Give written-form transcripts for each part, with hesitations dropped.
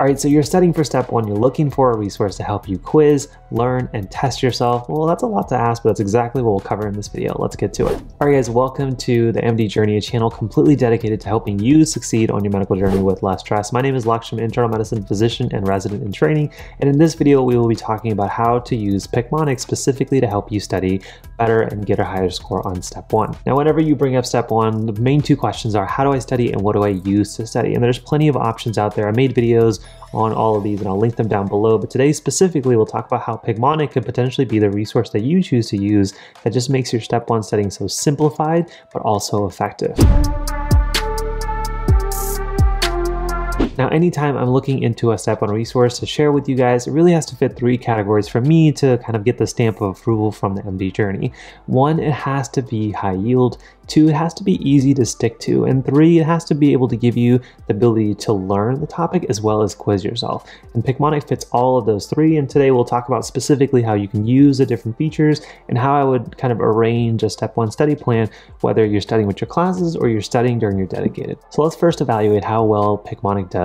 All right, so you're studying for step one, you're looking for a resource to help you quiz, learn, and test yourself. Well, that's a lot to ask, but that's exactly what we'll cover in this video. Let's get to it. All right, guys, welcome to the MD Journey, a channel completely dedicated to helping you succeed on your medical journey with less stress. My name is Lakshman, internal medicine physician and resident in training. And in this video, we will be talking about how to use Picmonic specifically to help you study better and get a higher score on step one. Now, whenever you bring up step one, the main two questions are, how do I study and what do I use to study? And there's plenty of options out there. I made videos on all of these and I'll link them down below, but today specifically we'll talk about how Picmonic could potentially be the resource that you choose to use that just makes your step one studying so simplified but also effective. Now, anytime I'm looking into a step one resource to share with you guys, it really has to fit three categories for me to kind of get the stamp of approval from the MD Journey. One, it has to be high yield. Two, it has to be easy to stick to. And three, it has to be able to give you the ability to learn the topic as well as quiz yourself. And Picmonic fits all of those three. And today we'll talk about specifically how you can use the different features and how I would kind of arrange a step one study plan, whether you're studying with your classes or you're studying during your dedicated. So let's first evaluate how well Picmonic does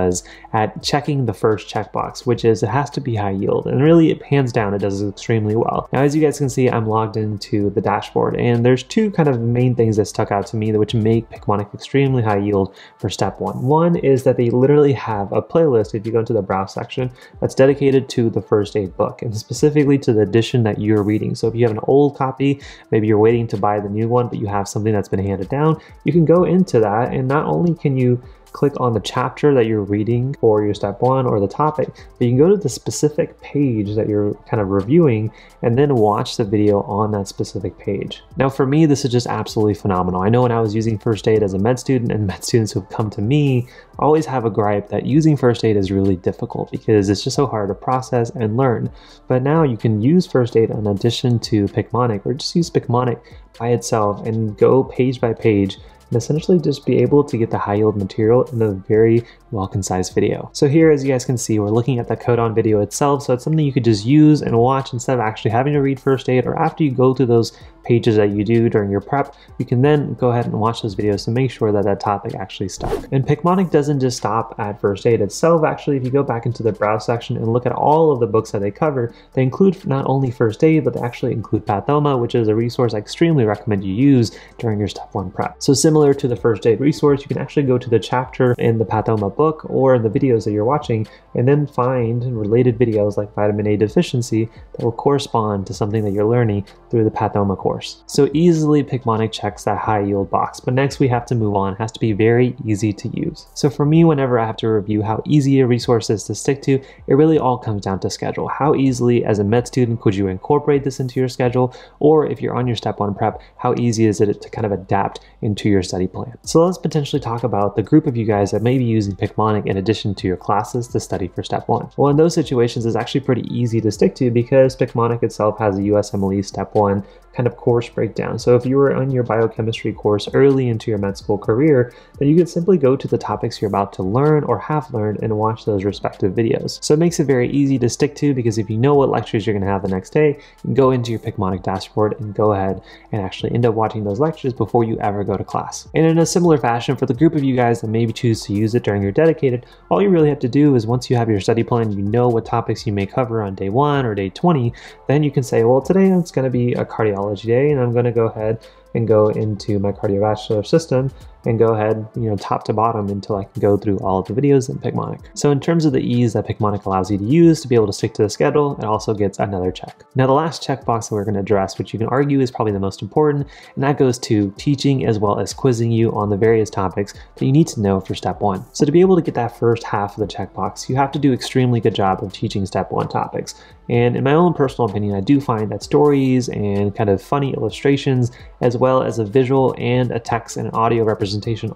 at checking the first checkbox, which is it has to be high yield. And really, it hands down, it does extremely well. Now, as you guys can see, I'm logged into the dashboard and there's two kind of main things that stuck out to me which make Picmonic extremely high yield for step one. One is that they literally have a playlist, if you go into the browse section, that's dedicated to the First Aid book and specifically to the edition that you're reading. So if you have an old copy, maybe you're waiting to buy the new one, but you have something that's been handed down, you can go into that and not only can you click on the chapter that you're reading for your step one or the topic, but you can go to the specific page that you're kind of reviewing and then watch the video on that specific page. Now for me, this is just absolutely phenomenal. I know when I was using First Aid as a med student and med students who've come to me always have a gripe that using First Aid is really difficult because it's just so hard to process and learn. But now you can use First Aid in addition to Picmonic, or just use Picmonic by itself and go page by page and essentially just be able to get the high yield material in a very well concised video. So here, as you guys can see, we're looking at the codon video itself. So it's something you could just use and watch instead of actually having to read First Aid, or after you go through those pages that you do during your prep, you can then go ahead and watch those videos to make sure that that topic actually stuck. And Picmonic doesn't just stop at First Aid itself. Actually, if you go back into the browse section and look at all of the books that they cover, they include not only First Aid, but they actually include Pathoma, which is a resource I extremely recommend you use during your step one prep. So similar to the First Aid resource, you can actually go to the chapter in the Pathoma book or in the videos that you're watching and then find related videos like vitamin A deficiency that will correspond to something that you're learning through the Pathoma course. So easily Picmonic checks that high yield box, but next we have to move on. It has to be very easy to use. So for me, whenever I have to review how easy a resource is to stick to, it really all comes down to schedule. How easily as a med student could you incorporate this into your schedule? Or if you're on your step one prep, how easy is it to kind of adapt into your study plan? So let's potentially talk about the group of you guys that may be using Picmonic in addition to your classes to study for step one. Well, in those situations, it's actually pretty easy to stick to because Picmonic itself has a USMLE step one kind of course breakdown. So if you were on your biochemistry course early into your med school career, then you could simply go to the topics you're about to learn or have learned and watch those respective videos. So it makes it very easy to stick to because if you know what lectures you're going to have the next day, you can go into your Picmonic dashboard and go ahead and actually end up watching those lectures before you ever go to class. And in a similar fashion, for the group of you guys that maybe choose to use it during your dedicated, all you really have to do is once you have your study plan, you know what topics you may cover on day one or day 20, then you can say, well, today it's going to be a cardiology day and I'm going to go ahead and go into my cardiovascular system and go ahead, top to bottom until I can go through all of the videos in Picmonic. So in terms of the ease that Picmonic allows you to use to be able to stick to the schedule, it also gets another check. Now the last checkbox that we're gonna address, which you can argue is probably the most important, and that goes to teaching as well as quizzing you on the various topics that you need to know for step one. So to be able to get that first half of the checkbox, you have to do extremely good job of teaching step one topics. And in my own personal opinion, I do find that stories and kind of funny illustrations, as well as a visual and a text and audio representation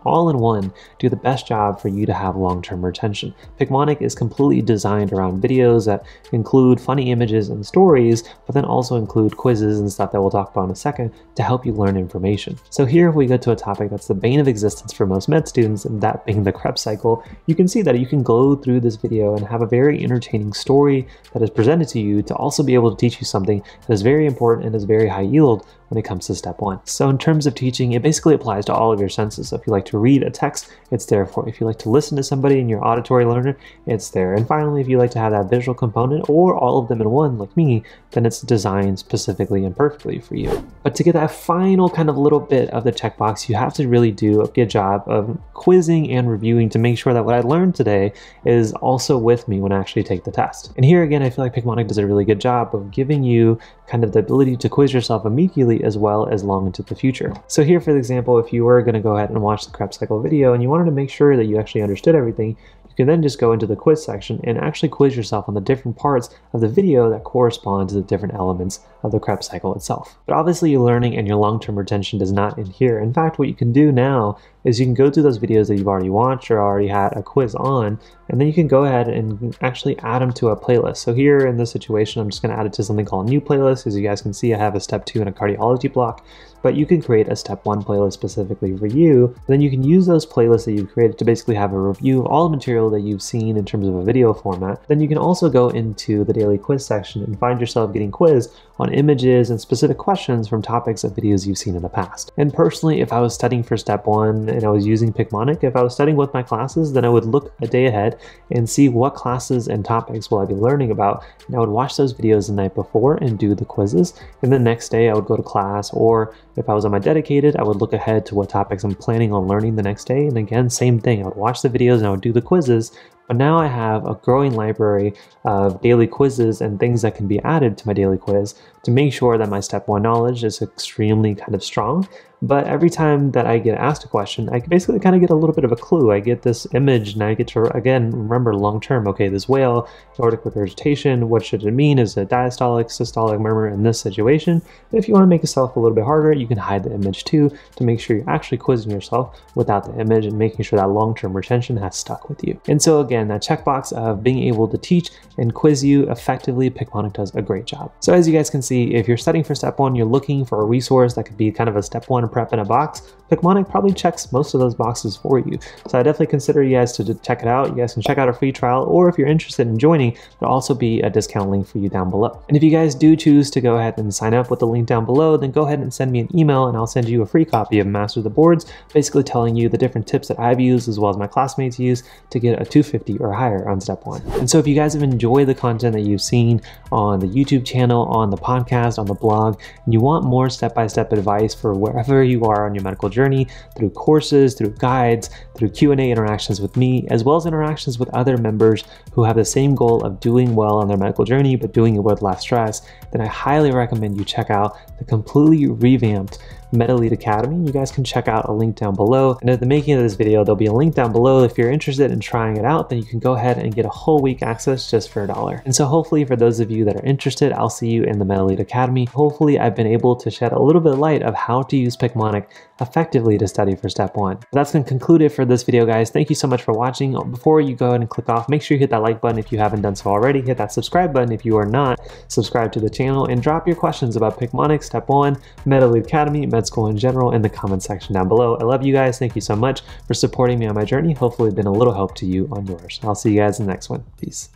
all in one, do the best job for you to have long-term retention. Picmonic is completely designed around videos that include funny images and stories, but then also include quizzes and stuff that we'll talk about in a second to help you learn information. So here, if we go to a topic that's the bane of existence for most med students, and that being the Krebs cycle, you can see that you can go through this video and have a very entertaining story that is presented to you to also be able to teach you something that is very important and is very high yield when it comes to step one. So in terms of teaching, it basically applies to all of your senses. So if you like to read a text, it's there for it. If you like to listen to somebody and you're an auditory learner, it's there. And finally, if you like to have that visual component or all of them in one, like me, then it's designed specifically and perfectly for you. But to get that final kind of little bit of the checkbox, you have to really do a good job of quizzing and reviewing to make sure that what I learned today is also with me when I actually take the test. And here again, I feel like Picmonic does a really good job of giving you kind of the ability to quiz yourself immediately as well as long into the future. So here, for example, if you were going to go ahead and watch the Krebs Cycle video and you wanted to make sure that you actually understood everything, you can then just go into the quiz section and actually quiz yourself on the different parts of the video that correspond to the different elements of the Krebs cycle itself. But obviously your learning and your long-term retention does not end here. In fact, what you can do now is you can go through those videos that you've already watched or already had a quiz on, and then you can go ahead and actually add them to a playlist. So here in this situation, I'm just gonna add it to something called new playlist. As you guys can see, I have a step 2 and a cardiology block, but you can create a step 1 playlist specifically for you. And then you can use those playlists that you've created to basically have a review of all the material that you've seen in terms of a video format. Then you can also go into the daily quiz section and find yourself getting quizzed on images and specific questions from topics of videos you've seen in the past. And personally, if I was studying for step one and I was using Picmonic, if I was studying with my classes, then I would look a day ahead and see what classes and topics will I be learning about. And I would watch those videos the night before and do the quizzes. And the next day I would go to class, or if I was on my dedicated, I would look ahead to what topics I'm planning on learning the next day. And again, same thing, I would watch the videos and I would do the quizzes. But now I have a growing library of daily quizzes and things that can be added to my daily quiz to make sure that my step one knowledge is extremely kind of strong. But every time that I get asked a question, I basically kind of get a little bit of a clue. I get this image and I get to, again, remember long-term, okay, this whale, aortic regurgitation, what should it mean? Is it diastolic, systolic murmur in this situation? But if you want to make yourself a little bit harder, you can hide the image too to make sure you're actually quizzing yourself without the image and making sure that long-term retention has stuck with you. And so again, that checkbox of being able to teach and quiz you effectively, Picmonic does a great job. So as you guys can see, if you're studying for step one, you're looking for a resource that could be kind of a step one prep in a box, Picmonic probably checks most of those boxes for you. So I definitely consider you guys to check it out. You guys can check out our free trial, or if you're interested in joining, there'll also be a discount link for you down below. And if you guys do choose to go ahead and sign up with the link down below, then go ahead and send me an email and I'll send you a free copy of Master the Boards, basically telling you the different tips that I've used as well as my classmates use to get a 250 or higher on step one. And so if you guys have enjoyed the content that you've seen on the YouTube channel, on the podcast, on the blog, and you want more step-by-step advice for wherever you are on your medical journey, through courses, through guides, through Q&A interactions with me, as well as interactions with other members who have the same goal of doing well on their medical journey, but doing it with less stress, then I highly recommend you check out the completely revamped Med Elite Academy. You guys can check out a link down below. And at the making of this video, there'll be a link down below. If you're interested in trying it out, then you can go ahead and get a whole week access just for $1. And so hopefully for those of you that are interested, I'll see you in the Med Elite Academy. Hopefully I've been able to shed a little bit of light of how to use Picmonic effectively to study for step one. That's going to conclude it for this video, guys. Thank you so much for watching. Before you go ahead and click off, make sure you hit that like button if you haven't done so already. Hit that subscribe button if you are not subscribed to the channel, and drop your questions about Picmonic, step one, Med Elite Academy, med school in general in the comment section down below. I love you guys. Thank you so much for supporting me on my journey. Hopefully it's been a little help to you on yours. I'll see you guys in the next one. Peace.